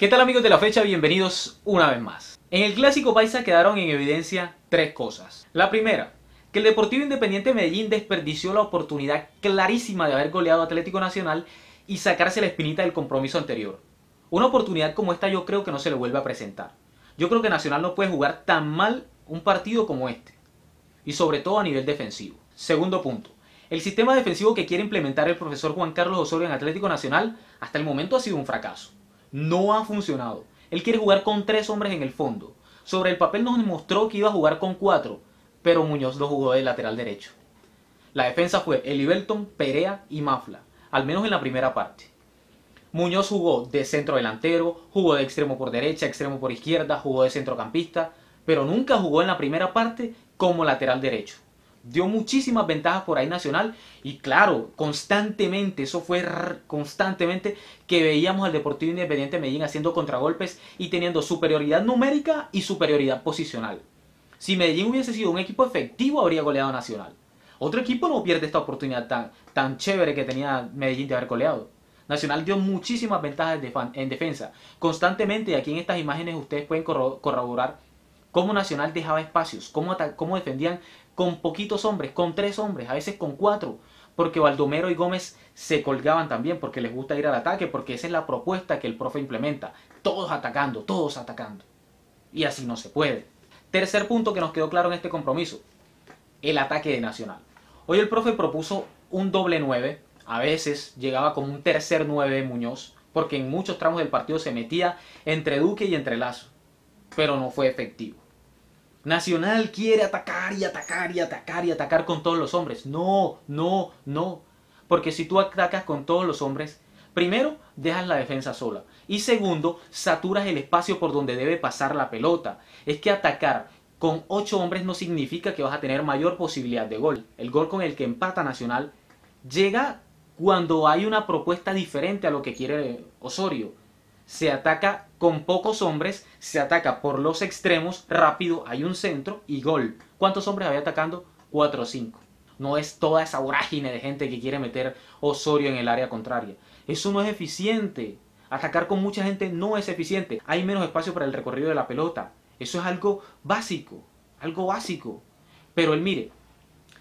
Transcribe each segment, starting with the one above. ¿Qué tal amigos de La Fecha? Bienvenidos una vez más. En el Clásico Paisa quedaron en evidencia tres cosas. La primera, que el Deportivo Independiente Medellín desperdició la oportunidad clarísima de haber goleado a Atlético Nacional y sacarse la espinita del compromiso anterior. Una oportunidad como esta yo creo que no se le vuelve a presentar. Yo creo que Nacional no puede jugar tan mal un partido como este. Y sobre todo a nivel defensivo. Segundo punto, el sistema defensivo que quiere implementar el profesor Juan Carlos Osorio en Atlético Nacional hasta el momento ha sido un fracaso. No ha funcionado. Él quiere jugar con tres hombres en el fondo. Sobre el papel nos mostró que iba a jugar con cuatro, pero Muñoz lo jugó de lateral derecho. La defensa fue Eli Belton, Perea y Mafla, al menos en la primera parte. Muñoz jugó de centro delantero, jugó de extremo por derecha, extremo por izquierda, jugó de centrocampista, pero nunca jugó en la primera parte como lateral derecho. Dio muchísimas ventajas por ahí Nacional y claro, constantemente, eso fue constantemente que veíamos al Deportivo Independiente Medellín haciendo contragolpes y teniendo superioridad numérica y superioridad posicional. Si Medellín hubiese sido un equipo efectivo habría goleado Nacional. Otro equipo no pierde esta oportunidad tan chévere que tenía Medellín de haber goleado. Nacional dio muchísimas ventajas en defensa. Constantemente, aquí en estas imágenes ustedes pueden corroborar cómo Nacional dejaba espacios, cómo defendían con poquitos hombres, con tres hombres, a veces con cuatro, porque Baldomero y Gómez se colgaban también porque les gusta ir al ataque, porque esa es la propuesta que el profe implementa, todos atacando, y así no se puede. Tercer punto que nos quedó claro en este compromiso, el ataque de Nacional. Hoy el profe propuso un doble 9, a veces llegaba como un tercer 9 de Muñoz, porque en muchos tramos del partido se metía entre Duque y entre Lazo, pero no fue efectivo. Nacional quiere atacar y atacar y atacar y atacar con todos los hombres. No. Porque si tú atacas con todos los hombres, primero, dejas la defensa sola. Y segundo, saturas el espacio por donde debe pasar la pelota. Es que atacar con 8 hombres no significa que vas a tener mayor posibilidad de gol. El gol con el que empata Nacional llega cuando hay una propuesta diferente a lo que quiere Osorio. Se ataca con pocos hombres, se ataca por los extremos, rápido, hay un centro y gol. ¿Cuántos hombres había atacando? 4 o 5. No es toda esa vorágine de gente que quiere meter Osorio en el área contraria. Eso no es eficiente. Atacar con mucha gente no es eficiente. Hay menos espacio para el recorrido de la pelota. Eso es algo básico, Pero él mire,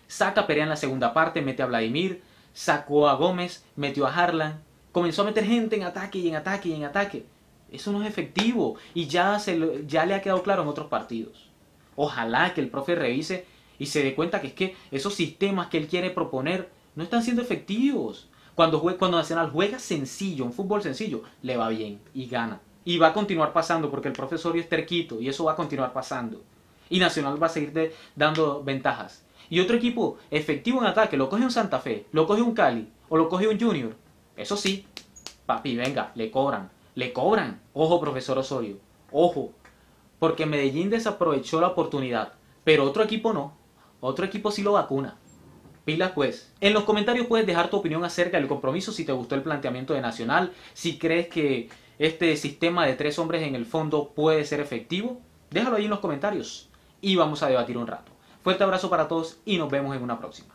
saca a Perea en la segunda parte, mete a Vladimir, sacó a Gómez, metió a Harlan. Comenzó a meter gente en ataque y en ataque y en ataque. Eso no es efectivo y ya le ha quedado claro en otros partidos. Ojalá que el profe revise y se dé cuenta que es que esos sistemas que él quiere proponer no están siendo efectivos. Cuando Nacional juega sencillo, un fútbol sencillo, le va bien y gana. Y va a continuar pasando porque el profe Osorio es terquito y eso va a continuar pasando. Y Nacional va a seguir dando ventajas. Y otro equipo efectivo en ataque, lo coge un Santa Fe, lo coge un Cali o lo coge un Junior. Eso sí, papi, venga, le cobran. Ojo, profesor Osorio, ojo, porque Medellín desaprovechó la oportunidad, pero otro equipo no, otro equipo sí lo vacuna. Pilas pues. En los comentarios puedes dejar tu opinión acerca del compromiso, si te gustó el planteamiento de Nacional, si crees que este sistema de tres hombres en el fondo puede ser efectivo, déjalo ahí en los comentarios y vamos a debatir un rato. Fuerte abrazo para todos y nos vemos en una próxima.